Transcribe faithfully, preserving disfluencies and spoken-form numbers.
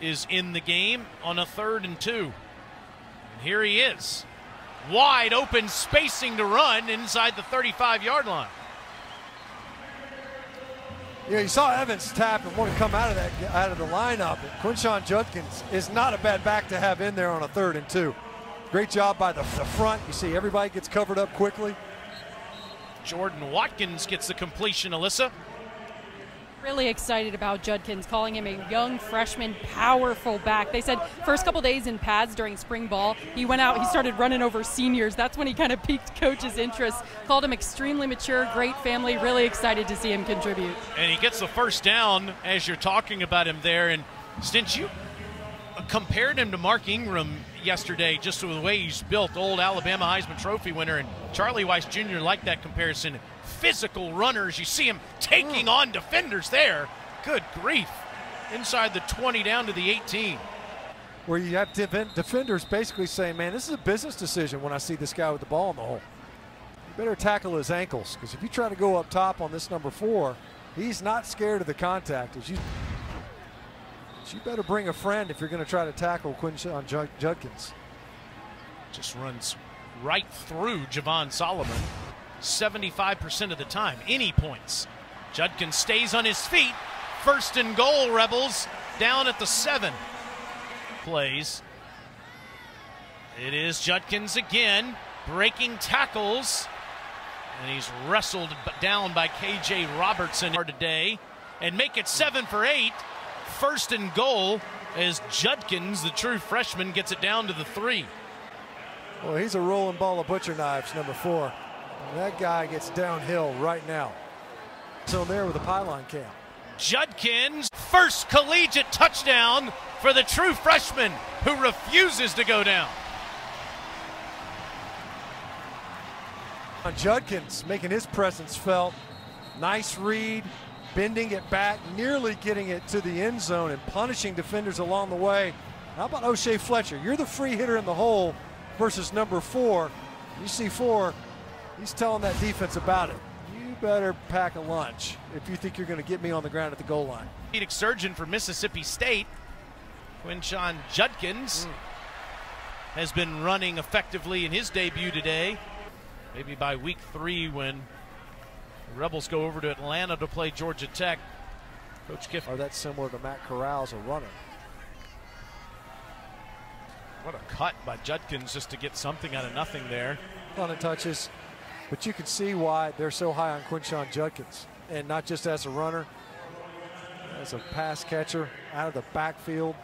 is in the game on a third and two. And here he is. Wide open, spacing to run inside the thirty-five yard line. Yeah, you saw Evans tap and want to come out of that, out of the lineup. Quinshon Judkins is not a bad back to have in there on a third and two. Great job by the, the front. You see everybody gets covered up quickly. Jordan Watkins gets the completion, Alyssa. Really excited about Judkins, calling him a young freshman, powerful back. They said first couple days in pads during spring ball, he went out, he started running over seniors. That's when he kind of piqued coach's interest. Called him extremely mature, great family, really excited to see him contribute. And he gets the first down as you're talking about him there. And since you compared him to Mark Ingram yesterday, just with the way he's built, old Alabama Heisman Trophy winner, and Charlie Weiss Junior liked that comparison. Physical runners, you see him taking on defenders there. Good grief. Inside the twenty down to the eighteen. Where you have defenders basically saying, man, this is a business decision when I see this guy with the ball in the hole. You better tackle his ankles, because if you try to go up top on this number four, he's not scared of the contact. As you, as you better bring a friend if you're going to try to tackle Quinshon Judkins. Just runs right through Javon Solomon. seventy-five percent of the time, any points. Judkins stays on his feet. First and goal, Rebels, down at the seven. Plays. It is Judkins again, breaking tackles. And he's wrestled down by K J. Robertson today. And make it seven for eight. First and goal as Judkins, the true freshman, gets it down to the three. Well, he's a rolling ball of butcher knives, number four. And that guy gets downhill right now. So there with the pylon cam. Judkins, first collegiate touchdown for the true freshman who refuses to go down. Judkins making his presence felt. Nice read, bending it back, nearly getting it to the end zone and punishing defenders along the way. How about O'Shea Fletcher? You're the free hitter in the hole versus number four. You see four. He's telling that defense about it. You better pack a lunch if you think you're going to get me on the ground at the goal line. Orthopedic surgeon for Mississippi State, Quinshon Judkins, mm. has been running effectively in his debut today. Maybe by week three when the Rebels go over to Atlanta to play Georgia Tech. Coach Kiffin. Or that's similar to Matt Corral's a runner. What a cut by Judkins just to get something out of nothing there. A lot of touches. But you can see why they're so high on Quinshon Judkins, and not just as a runner, as a pass catcher out of the backfield.